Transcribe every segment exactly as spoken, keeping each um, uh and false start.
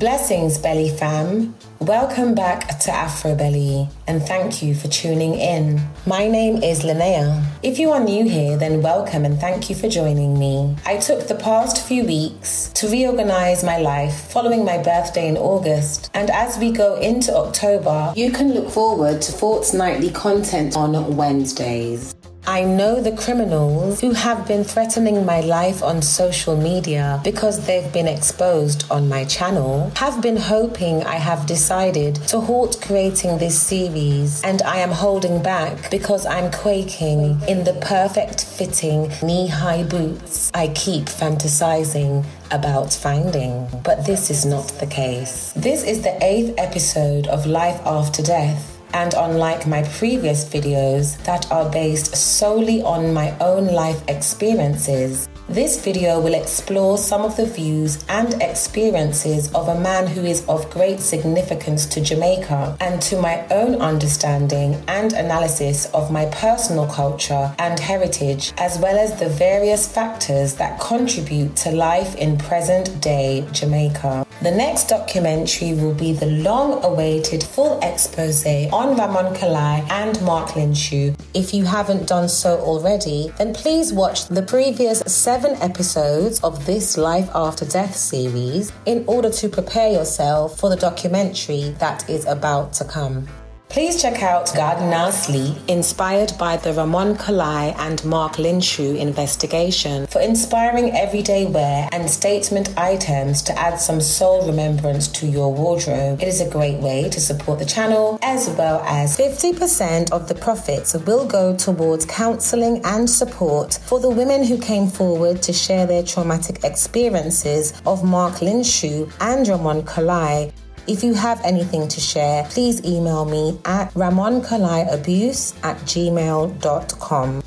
Blessings, Belly fam. Welcome back to Afro Belly, and thank you for tuning in. My name is Linnea. If you are new here, then welcome and thank you for joining me. I took the past few weeks to reorganize my life following my birthday in August, and as we go into October, you can look forward to fortnightly content on Wednesdays. I know the criminals who have been threatening my life on social media because they've been exposed on my channel have been hoping I have decided to halt creating this series, and I am holding back because I'm quaking in the perfect fitting knee-high boots I keep fantasizing about finding. But this is not the case. This is the eighth episode of Life After Death. And unlike my previous videos that are based solely on my own life experiences, this video will explore some of the views and experiences of a man who is of great significance to Jamaica, and to my own understanding and analysis of my personal culture and heritage, as well as the various factors that contribute to life in present-day Jamaica. The next documentary will be the long-awaited full expose on Ramon Colie and Mark Lynshue. If you haven't done so already, then please watch the previous seven episodes of this Life After Death series in order to prepare yourself for the documentary that is about to come. Please check out Garden Nasli, inspired by the Ramon Colie and Mark Lynshue investigation, for inspiring everyday wear and statement items to add some soul remembrance to your wardrobe. It is a great way to support the channel, as well as fifty percent of the profits will go towards counseling and support for the women who came forward to share their traumatic experiences of Mark Lynshue and Ramon Colie. If you have anything to share, please email me at ramon colie abuse at gmail dot com.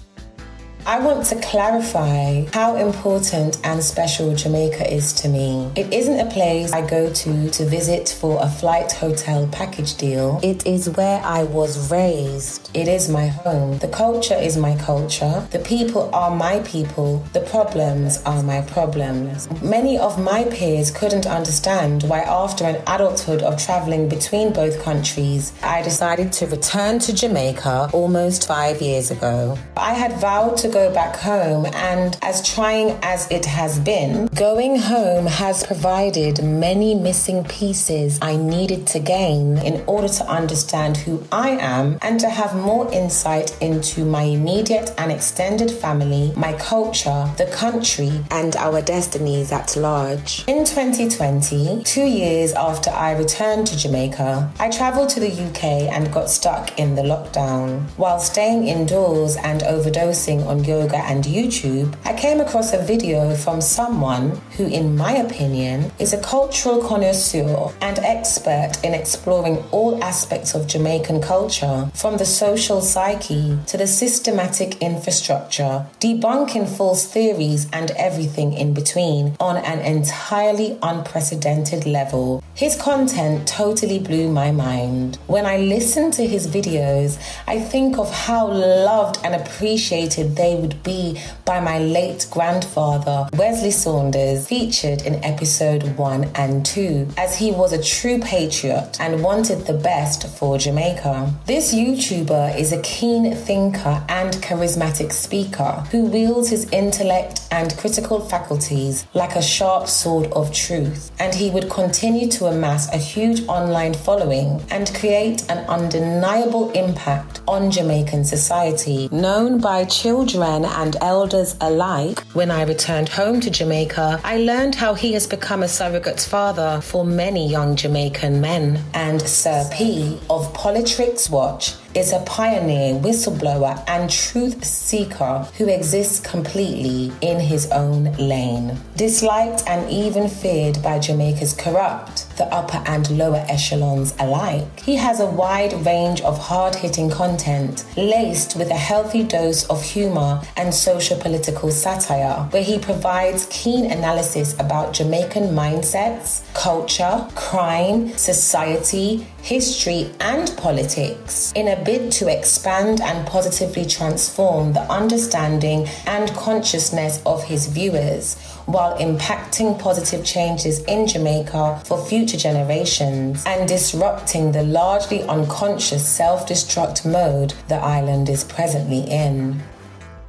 I want to clarify how important and special Jamaica is to me. It isn't a place I go to to visit for a flight hotel package deal. It is where I was raised. It is my home. The culture is my culture. The people are my people. The problems are my problems. Many of my peers couldn't understand why, after an adulthood of traveling between both countries, I decided to return to Jamaica almost five years ago. I had vowed to go back home, and as trying as it has been, going home has provided many missing pieces I needed to gain in order to understand who I am and to have more insight into my immediate and extended family, my culture, the country, and our destinies at large. In twenty twenty, two years after I returned to Jamaica, I traveled to the U K and got stuck in the lockdown. While staying indoors and overdosing on yoga and YouTube, I came across a video from someone who, in my opinion, is a cultural connoisseur and expert in exploring all aspects of Jamaican culture, from the social psyche to the systematic infrastructure, debunking false theories and everything in between on an entirely unprecedented level. His content totally blew my mind. When I listen to his videos, I think of how loved and appreciated they would be by my late grandfather, Wesley Saunders, featured in episode one and two, as he was a true patriot and wanted the best for Jamaica. This YouTuber is a keen thinker and charismatic speaker who wields his intellect and critical faculties like a sharp sword of truth, and he would continue to amass a huge online following and create an undeniable impact on Jamaican society, known by children Children and elders alike. When I returned home to Jamaica, I learned how he has become a surrogate father for many young Jamaican men. And Sir P of Politricks Watch is a pioneer, whistleblower, and truth seeker who exists completely in his own lane. Disliked and even feared by Jamaica's corrupt, the upper and lower echelons alike, he has a wide range of hard-hitting content laced with a healthy dose of humor and socio-political satire, where he provides keen analysis about Jamaican mindsets, culture, crime, society, history and politics in a bid to expand and positively transform the understanding and consciousness of his viewers while impacting positive changes in Jamaica for future generations and disrupting the largely unconscious self-destruct mode the island is presently in.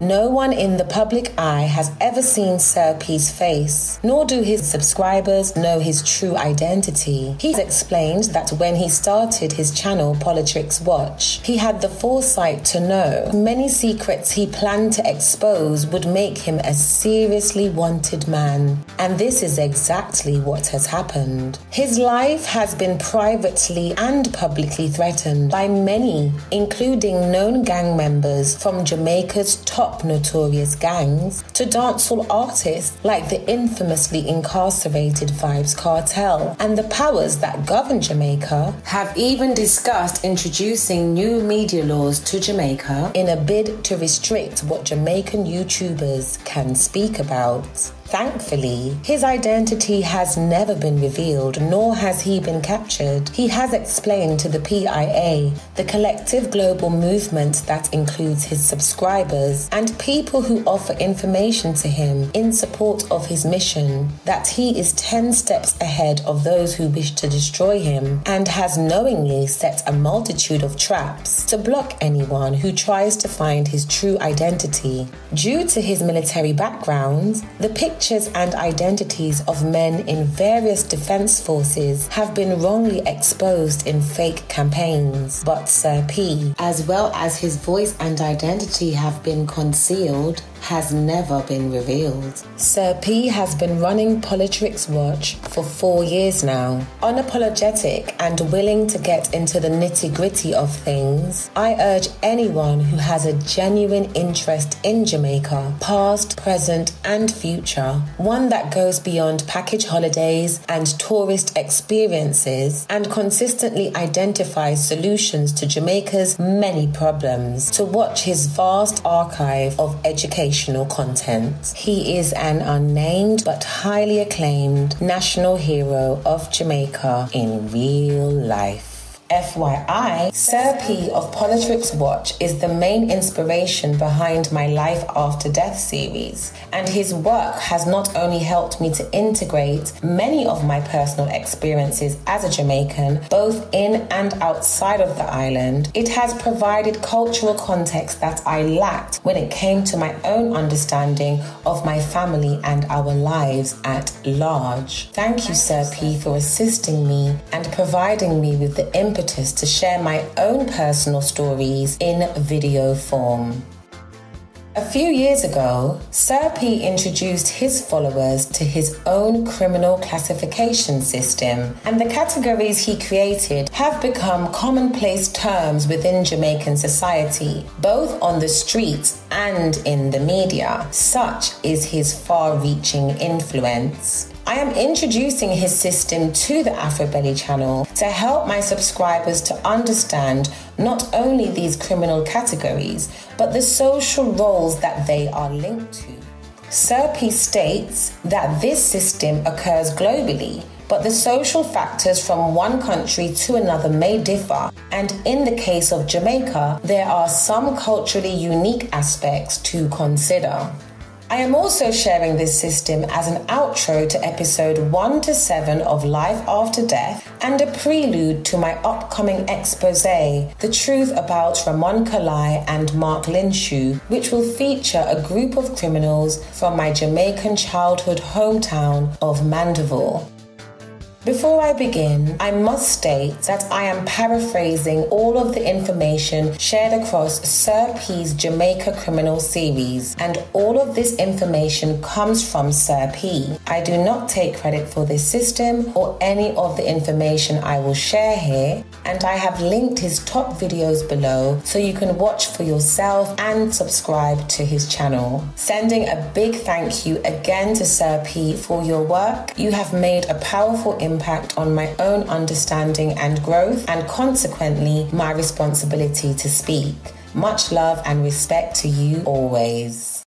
No one in the public eye has ever seen Sir P's face, nor do his subscribers know his true identity. He's explained that when he started his channel Politricks Watch, he had the foresight to know many secrets he planned to expose would make him a seriously wanted man. And this is exactly what has happened. His life has been privately and publicly threatened by many, including known gang members from Jamaica's top notorious gangs to dancehall artists like the infamously incarcerated Vybz Kartel, and the powers that govern Jamaica have even discussed introducing new media laws to Jamaica in a bid to restrict what Jamaican YouTubers can speak about. Thankfully, his identity has never been revealed, nor has he been captured. He has explained to the P I A, the collective global movement that includes his subscribers and people who offer information to him in support of his mission, that he is ten steps ahead of those who wish to destroy him and has knowingly set a multitude of traps to block anyone who tries to find his true identity. Due to his military background, the picture Pictures and identities of men in various defense forces have been wrongly exposed in fake campaigns, but Sir P, as well as his voice and identity have been concealed, has never been revealed. Sir P has been running Politricks Watch for four years now. Unapologetic and willing to get into the nitty-gritty of things, I urge anyone who has a genuine interest in Jamaica, past, present and future, one that goes beyond package holidays and tourist experiences and consistently identifies solutions to Jamaica's many problems, to watch his vast archive of education content. He is an unnamed but highly acclaimed national hero of Jamaica in real life. F Y I, Sir P of Politricks Watch is the main inspiration behind my Life After Death series, and his work has not only helped me to integrate many of my personal experiences as a Jamaican, both in and outside of the island, it has provided cultural context that I lacked when it came to my own understanding of my family and our lives at large. Thank you, Sir P, for assisting me and providing me with the impetus to share my own personal stories in video form. A few years ago, Sir P introduced his followers to his own criminal classification system, and the categories he created have become commonplace terms within Jamaican society, both on the streets and in the media. Such is his far-reaching influence. I am introducing his system to the Afro Belly channel to help my subscribers to understand not only these criminal categories, but the social roles that they are linked to. Sir P states that this system occurs globally, but the social factors from one country to another may differ, and in the case of Jamaica, there are some culturally unique aspects to consider. I am also sharing this system as an outro to episode one to seven of Life After Death and a prelude to my upcoming exposé, The Truth About Ramon Colie and Mark Lynshue, which will feature a group of criminals from my Jamaican childhood hometown of Mandeville. Before I begin, I must state that I am paraphrasing all of the information shared across Sir P's Jamaica Criminal series, and all of this information comes from Sir P. I do not take credit for this system or any of the information I will share here, and I have linked his top videos below so you can watch for yourself and subscribe to his channel. Sending a big thank you again to Sir P for your work. You have made a powerful impact impact on my own understanding and growth, and consequently my responsibility to speak. Much love and respect to you always.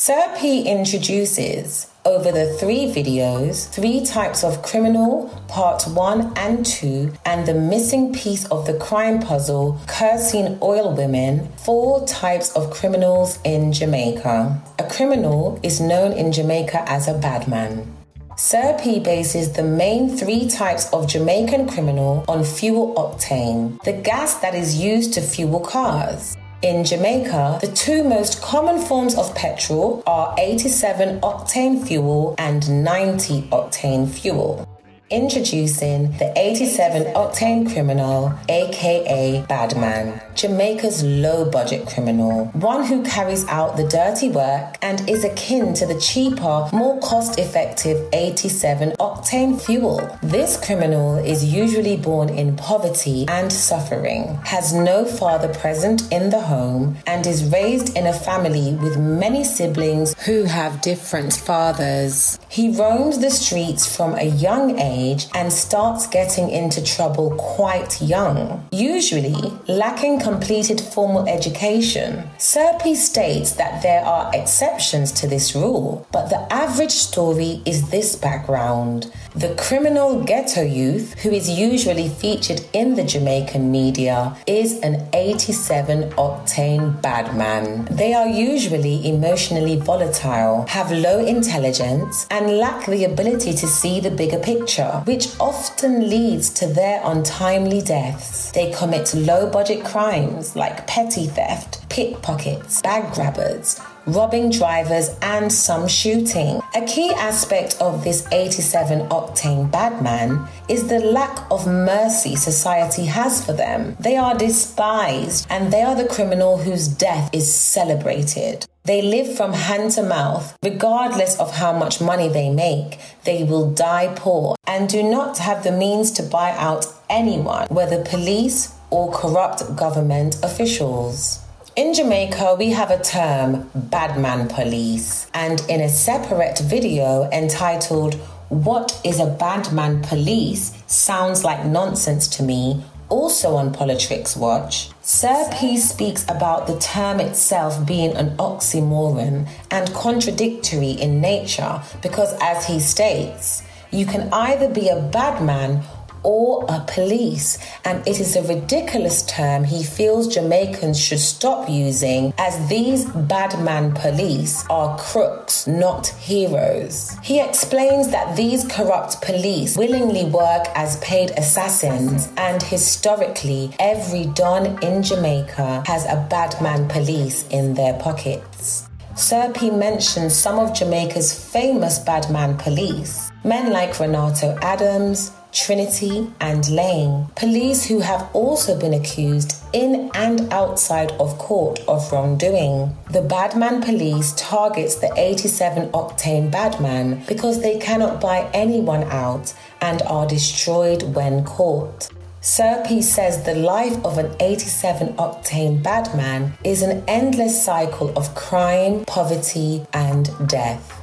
Sir P introduces, over the three videos, three types of criminal, part one and two, and the missing piece of the crime puzzle, cursing oil women, four types of criminals in Jamaica. A criminal is known in Jamaica as a bad man. Sir P bases the main three types of Jamaican criminal on fuel octane, the gas that is used to fuel cars. In Jamaica, the two most common forms of petrol are eighty-seven octane fuel and ninety octane fuel. Introducing the eighty-seven octane criminal, aka Badman, Jamaica's low-budget criminal, one who carries out the dirty work and is akin to the cheaper, more cost-effective eighty-seven octane fuel. This criminal is usually born in poverty and suffering, has no father present in the home, and is raised in a family with many siblings who have different fathers. He roams the streets from a young age and starts getting into trouble quite young, usually lacking completed formal education. Sir P states that there are exceptions to this rule, but the average story is this background. The criminal ghetto youth, who is usually featured in the Jamaican media, is an eighty-seven octane bad man. They are usually emotionally volatile, have low intelligence, and lack the ability to see the bigger picture, which often leads to their untimely deaths. They commit low-budget crimes like petty theft, pickpockets, bag grabbers, robbing drivers, and some shooting. A key aspect of this eighty-seven octane bad man is the lack of mercy society has for them. They are despised, and they are the criminal whose death is celebrated. They live from hand to mouth. Regardless of how much money they make, they will die poor and do not have the means to buy out anyone, whether police or corrupt government officials. In Jamaica, we have a term, badman police, and in a separate video entitled, "What is a Badman Police? Sounds Like Nonsense to Me," also on Politricks Watch, Sir P speaks about the term itself being an oxymoron and contradictory in nature because, as he states, you can either be a bad man or a police, and it is a ridiculous term he feels Jamaicans should stop using, as these badman police are crooks, not heroes. He explains that these corrupt police willingly work as paid assassins, and historically every don in Jamaica has a badman police in their pockets. Sir P mentions some of Jamaica's famous badman police, men like Renato Adams, Trinity, and Lane, police who have also been accused in and outside of court of wrongdoing. The badman police targets the eighty-seven octane badman because they cannot buy anyone out and are destroyed when caught. Sir P says the life of an eighty-seven octane badman is an endless cycle of crime, poverty, and death.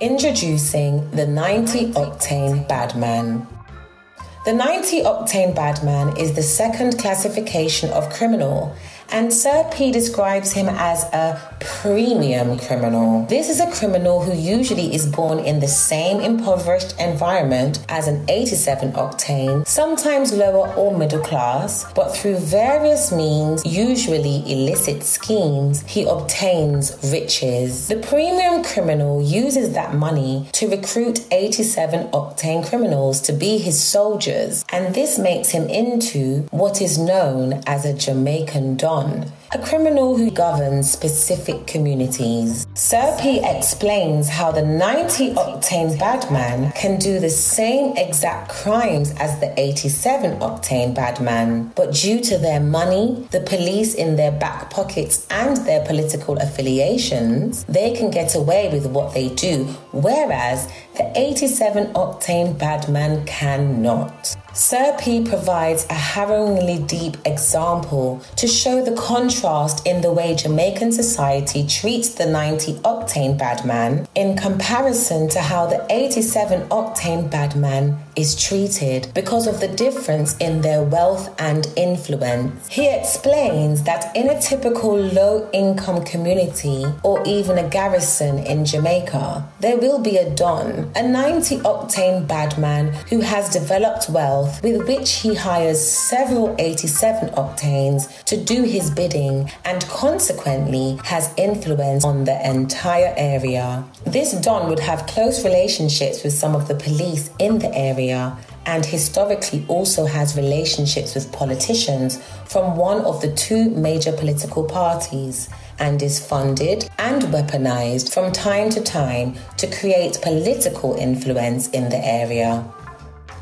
Introducing the ninety octane badman. The ninety octane badman is the second classification of criminal, and Sir P describes him as a premium criminal. This is a criminal who usually is born in the same impoverished environment as an eighty-seven octane, sometimes lower or middle class, but through various means, usually illicit schemes, he obtains riches. The premium criminal uses that money to recruit eighty-seven octane criminals to be his soldiers, and this makes him into what is known as a Jamaican don. A criminal who governs specific communities. Sir P explains how the ninety octane badman can do the same exact crimes as the eighty-seven octane badman, but due to their money, the police in their back pockets, and their political affiliations, they can get away with what they do, whereas the eighty-seven octane badman cannot. Sir P provides a harrowingly deep example to show the contrast contrast in the way Jamaican society treats the ninety octane bad man in comparison to how the eighty-seven octane bad man is treated because of the difference in their wealth and influence. He explains that in a typical low-income community or even a garrison in Jamaica, there will be a don, a ninety octane bad man who has developed wealth with which he hires several eighty-seven octanes to do his bidding and consequently has influence on the entire area. This don would have close relationships with some of the police in the area and historically also has relationships with politicians from one of the two major political parties, and is funded and weaponized from time to time to create political influence in the area.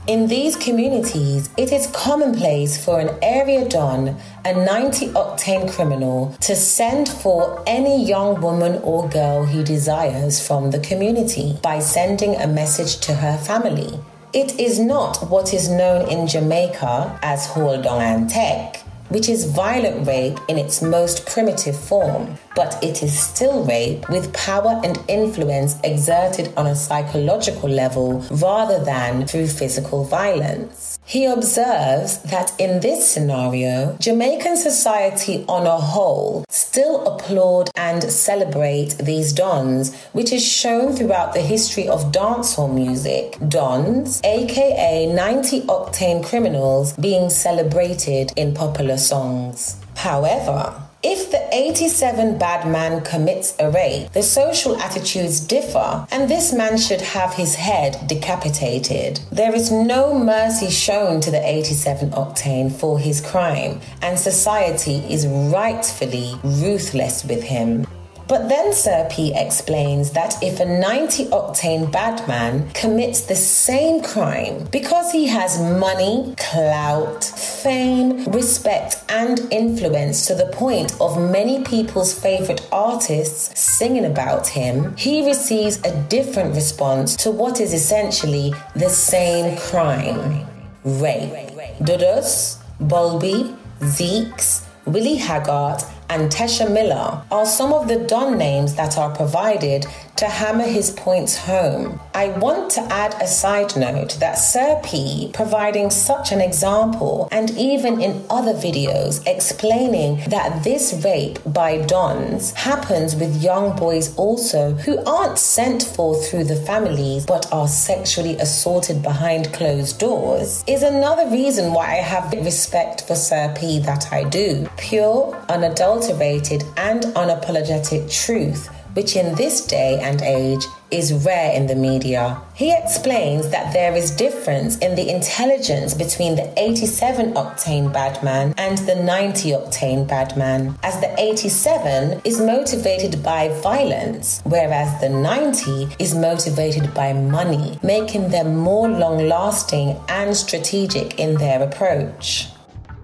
In these communities, it is commonplace for an area don, a ninety octane criminal, to send for any young woman or girl he desires from the community by sending a message to her family. It is not what is known in Jamaica as holdongantek, which is violent rape in its most primitive form, but it is still rape with power and influence exerted on a psychological level rather than through physical violence. He observes that in this scenario, Jamaican society on a whole still applaud and celebrate these dons, which is shown throughout the history of dancehall music. Dons, aka ninety octane criminals, being celebrated in popular songs. However, if the eighty-seven bad man commits a rape, the social attitudes differ and this man should have his head decapitated. There is no mercy shown to the eighty-seven octane for his crime, and society is rightfully ruthless with him. But then Sir P explains that if a ninety octane bad man commits the same crime, because he has money, clout, fame, respect and influence to the point of many people's favorite artists singing about him, he receives a different response to what is essentially the same crime. Rape. Dudus, Bulby, Zeeks, Willie Haggart and Tesha Miller are some of the don names that are provided to hammer his points home. I want to add a side note that Sir P providing such an example, and even in other videos explaining that this rape by dons happens with young boys also, who aren't sent for through the families but are sexually assaulted behind closed doors, is another reason why I have respect for Sir P that I do. Pure, unadulterated and unapologetic truth, which in this day and age is rare in the media. He explains that there is difference in the intelligence between the eighty-seven octane bad man and the ninety octane bad man, as the eighty-seven is motivated by violence, whereas the ninety is motivated by money, making them more long-lasting and strategic in their approach.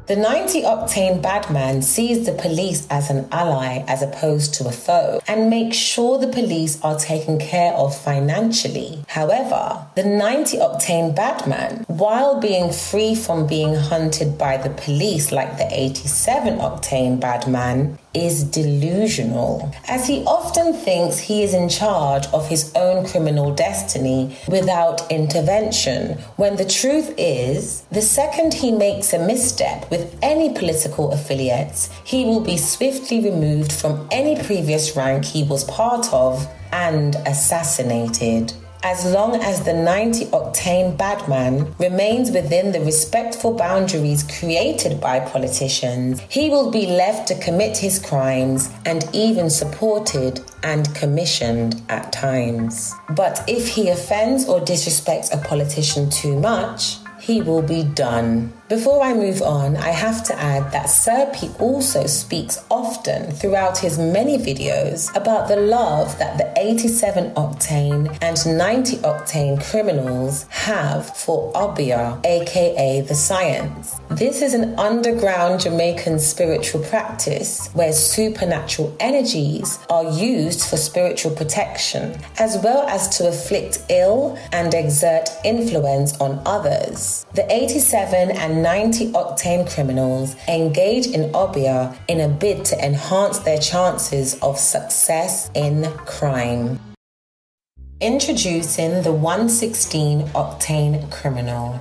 The ninety octane bad man sees the police as an ally as opposed to a foe and makes sure the police are taken care of financially. However, the ninety octane bad man, while being free from being hunted by the police like the eighty-seven octane bad man, is delusional, as he often thinks he is in charge of his own criminal destiny without intervention, when the truth is, the second he makes a misstep with any political affiliates, he will be swiftly removed from any previous rank he was part of and assassinated. As long as the ninety octane bad man remains within the respectful boundaries created by politicians, he will be left to commit his crimes and even supported and commissioned at times. But if he offends or disrespects a politician too much, he will be done. Before I move on, I have to add that Sir P also speaks often throughout his many videos about the love that the eighty-seven octane and ninety octane criminals have for Obeah, aka the science. This is an underground Jamaican spiritual practice where supernatural energies are used for spiritual protection, as well as to afflict ill and exert influence on others. The eighty-seven and ninety octane criminals engage in Obeah in a bid to enhance their chances of success in crime. Introducing the one sixteen octane criminal.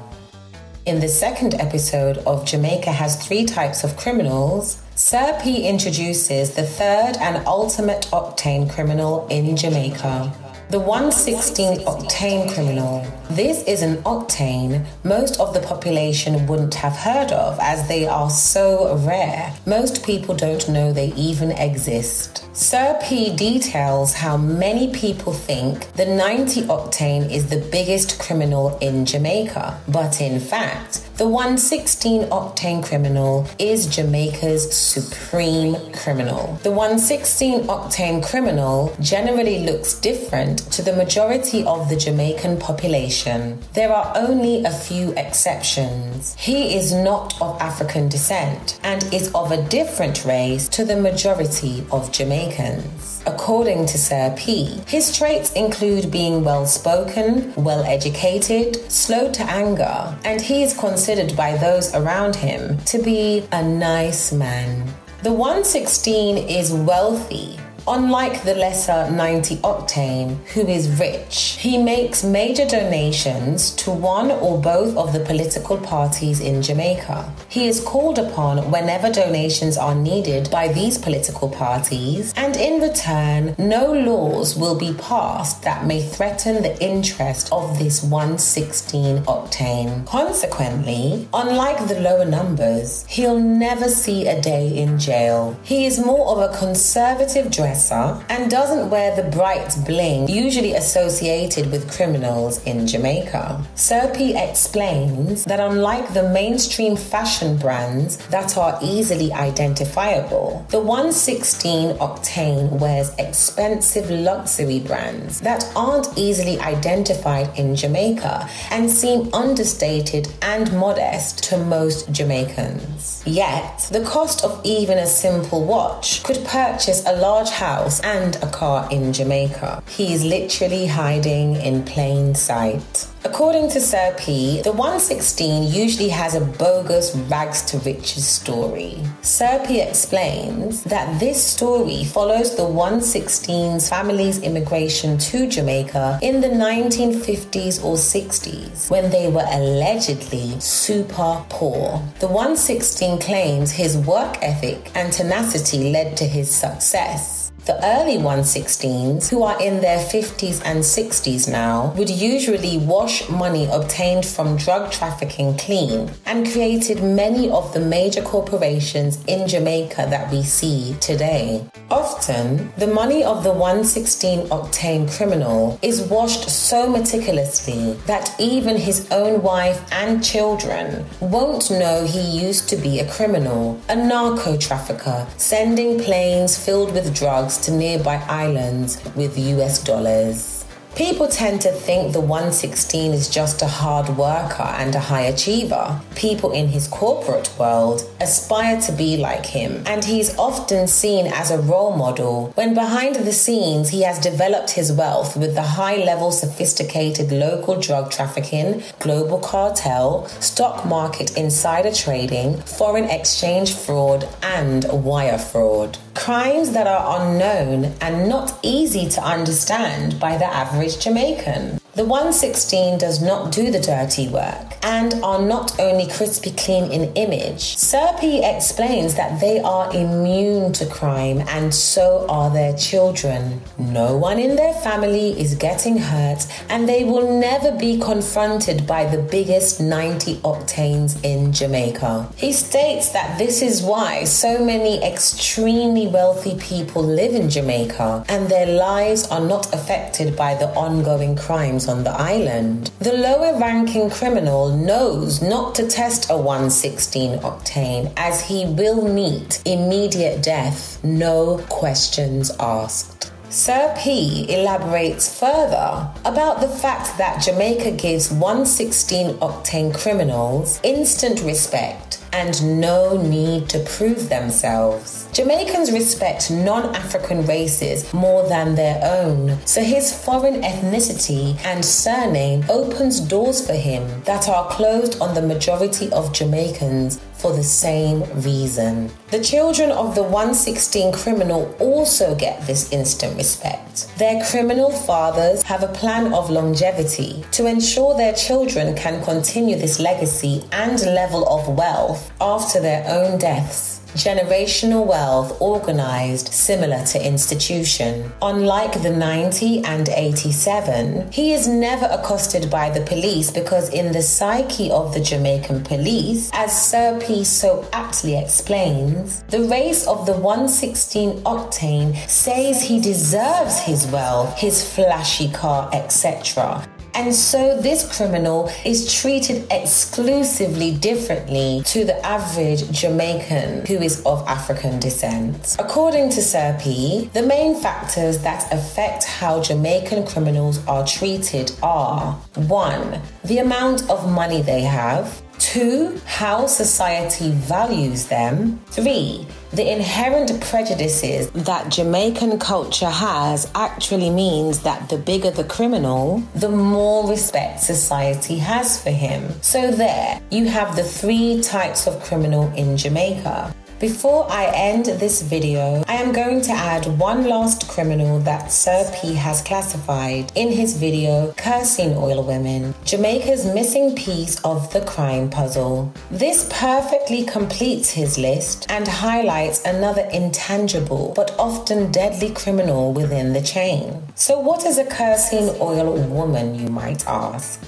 In the second episode of Jamaica Has Three Types of Criminals, Sir P introduces the third and ultimate octane criminal in Jamaica. The one sixteen octane criminal. This is an octane most of the population wouldn't have heard of, as they are so rare. Most people don't know they even exist. Sir P details how many people think the ninety octane is the biggest criminal in Jamaica, but in fact, the one sixteen octane criminal is Jamaica's supreme criminal. The one sixteen octane criminal generally looks different to the majority of the Jamaican population. There are only a few exceptions. He is not of African descent and is of a different race to the majority of Jamaicans. According to Sir P, his traits include being well-spoken, well-educated, slow to anger, and he is considered Considered by those around him to be a nice man. The one sixteen is wealthy. Unlike the lesser ninety octane, who is rich, he makes major donations to one or both of the political parties in Jamaica. He is called upon whenever donations are needed by these political parties, and in return, no laws will be passed that may threaten the interest of this one sixteen octane. Consequently, unlike the lower numbers, he'll never see a day in jail. He is more of a conservative dresser and doesn't wear the bright bling usually associated with criminals in Jamaica. Sir P explains that unlike the mainstream fashion brands that are easily identifiable, the one sixteen octane wears expensive luxury brands that aren't easily identified in Jamaica and seem understated and modest to most Jamaicans. Yet, the cost of even a simple watch could purchase a large house and a car in Jamaica. He is literally hiding in plain sight. According to Sir P, the one sixteen usually has a bogus rags to riches story. Sir P explains that this story follows the one sixteen's family's immigration to Jamaica in the nineteen fifties or sixties, when they were allegedly super poor. The one sixteen claims his work ethic and tenacity led to his success. The early one sixteens, who are in their fifties and sixties now, would usually wash money obtained from drug trafficking clean and created many of the major corporations in Jamaica that we see today. Often, the money of the one sixteen octane criminal is washed so meticulously that even his own wife and children won't know he used to be a criminal, a narco trafficker, sending planes filled with drugs to nearby islands with U S dollars. People tend to think the one sixteen is just a hard worker and a high achiever. People in his corporate world aspire to be like him, and he's often seen as a role model when behind the scenes he has developed his wealth with the high-level sophisticated local drug trafficking, global cartel, stock market insider trading, foreign exchange fraud, and wire fraud. Crimes that are unknown and not easy to understand by the average Jamaican. The one sixteen does not do the dirty work and are not only crispy clean in image. Sir P explains that they are immune to crime, and so are their children. No one in their family is getting hurt, and they will never be confronted by the biggest ninety octanes in Jamaica. He states that this is why so many extremely wealthy people live in Jamaica, and their lives are not affected by the ongoing crimes on the island. The lower ranking criminal knows not to test a one sixteen octane, as he will meet immediate death, no questions asked. Sir P elaborates further about the fact that Jamaica gives one sixteen octane criminals instant respect and no need to prove themselves. Jamaicans respect non-African races more than their own, so his foreign ethnicity and surname opens doors for him that are closed on the majority of Jamaicans for the same reason. The children of the one sixteen criminal also get this instant respect. Their criminal fathers have a plan of longevity to ensure their children can continue this legacy and level of wealth after their own deaths. Generational wealth organized similar to institution. Unlike the ninety and eighty-seven, he is never accosted by the police because in the psyche of the Jamaican police, as Sir P so aptly explains, the race of the one sixteen octane says he deserves his wealth, his flashy car, et cetera. And so this criminal is treated exclusively differently to the average Jamaican who is of African descent. According to Sir P, the main factors that affect how Jamaican criminals are treated are one. The amount of money they have. two. How society values them. three. The inherent prejudices that Jamaican culture has actually means that the bigger the criminal, the more respect society has for him. So there, you have the three types of criminal in Jamaica. Before I end this video, I am going to add one last criminal that Sir P has classified in his video, Cursing Oil Women, Jamaica's missing piece of the crime puzzle. This perfectly completes his list and highlights another intangible but often deadly criminal within the chain. So what is a cursing oil woman, you might ask?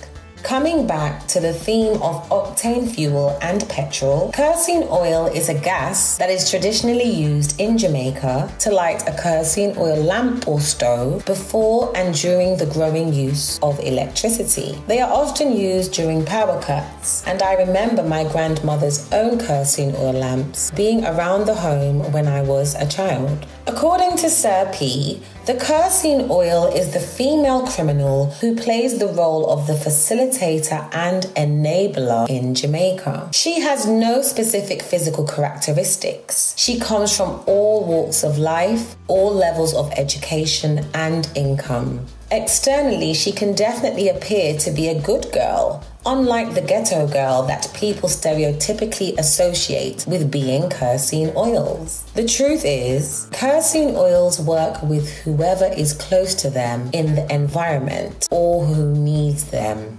Coming back to the theme of octane fuel and petrol, kerosene oil is a gas that is traditionally used in Jamaica to light a kerosene oil lamp or stove before and during the growing use of electricity. They are often used during power cuts, and I remember my grandmother's own kerosene oil lamps being around the home when I was a child. According to Sir P, the kerosene oil is the female criminal who plays the role of the facilitator and enabler in Jamaica. She has no specific physical characteristics. She comes from all walks of life, all levels of education and income. Externally, she can definitely appear to be a good girl, unlike the ghetto girl that people stereotypically associate with being kerosene oils. The truth is, kerosene oils work with whoever is close to them in the environment or who needs them.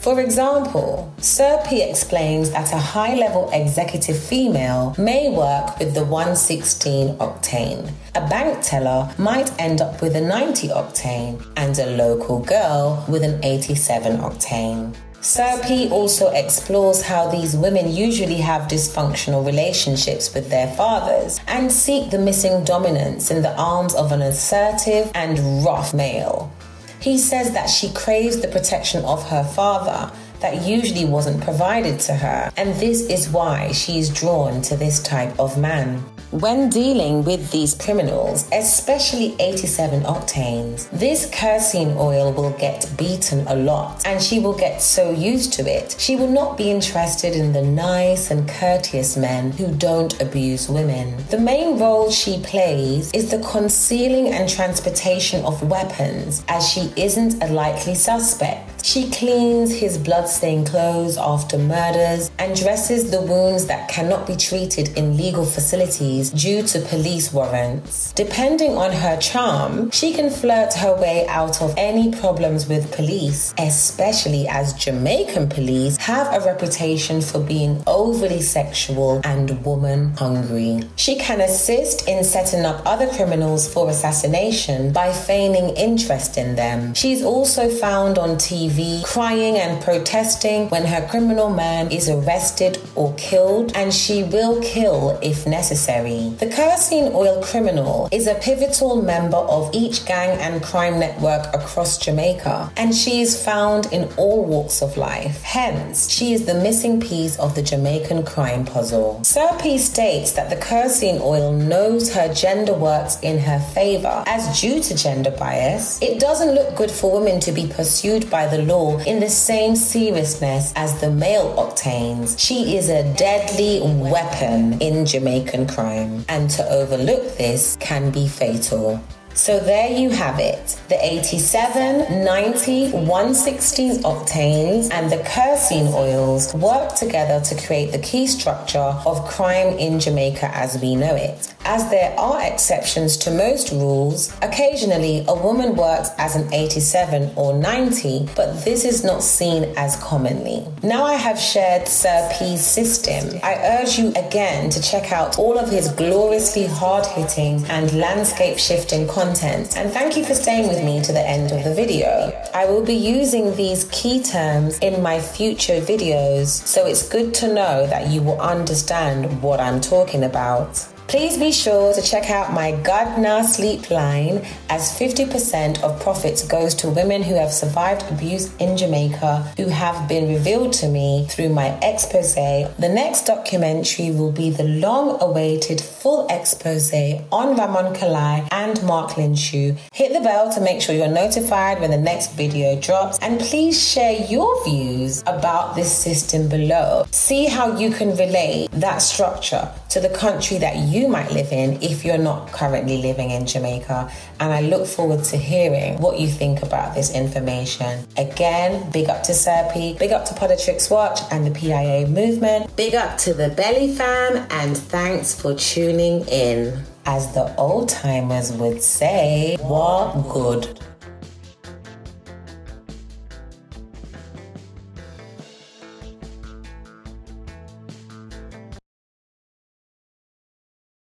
For example, Sir P explains that a high-level executive female may work with the one sixteen octane. A bank teller might end up with a ninety octane and a local girl with an eighty-seven octane. Sir P also explores how these women usually have dysfunctional relationships with their fathers and seek the missing dominance in the arms of an assertive and rough male. He says that she craves the protection of her father that usually wasn't provided to her, and this is why she is drawn to this type of man. When dealing with these criminals, especially eighty-seven octanes, this kerosene oil will get beaten a lot, and she will get so used to it, she will not be interested in the nice and courteous men who don't abuse women. The main role she plays is the concealing and transportation of weapons, as she isn't a likely suspect. She cleans his blood-stained clothes after murders and dresses the wounds that cannot be treated in legal facilities due to police warrants. Depending on her charm, she can flirt her way out of any problems with police, especially as Jamaican police have a reputation for being overly sexual and woman-hungry. She can assist in setting up other criminals for assassination by feigning interest in them. She's also found on T V crying and protesting protesting when her criminal man is arrested or killed, and she will kill if necessary. The kerosene oil criminal is a pivotal member of each gang and crime network across Jamaica, and she is found in all walks of life. Hence, she is the missing piece of the Jamaican crime puzzle. Sir P states that the kerosene oil knows her gender works in her favor, as due to gender bias, it doesn't look good for women to be pursued by the law in the same seriousness as the male octanes. She is a deadly weapon in Jamaican crime, and to overlook this can be fatal. So there you have it, the eighty-seven, ninety, one sixty octanes and the kerosene oils work together to create the key structure of crime in Jamaica as we know it. As there are exceptions to most rules, occasionally a woman works as an eighty-seven or ninety, but this is not seen as commonly. Now I have shared Sir P's system, I urge you again to check out all of his gloriously hard-hitting and landscape-shifting content Content, and thank you for staying with me to the end of the video. I will be using these key terms in my future videos, so it's good to know that you will understand what I'm talking about. Please be sure to check out my Garden Nasli line, as fifty percent of profits goes to women who have survived abuse in Jamaica who have been revealed to me through my expose. The next documentary will be the long-awaited full expose on Ramon Colie and Mark Lynshue. Hit the bell to make sure you're notified when the next video drops, and please share your views about this system below. See how you can relate that structure to the country that you you might live in if you're not currently living in Jamaica, and I look forward to hearing what you think about this information. Again, big up to Sir P, big up to Politricks Watch and the P I A movement, big up to the Belly fam, and thanks for tuning in. As the old timers would say, what good?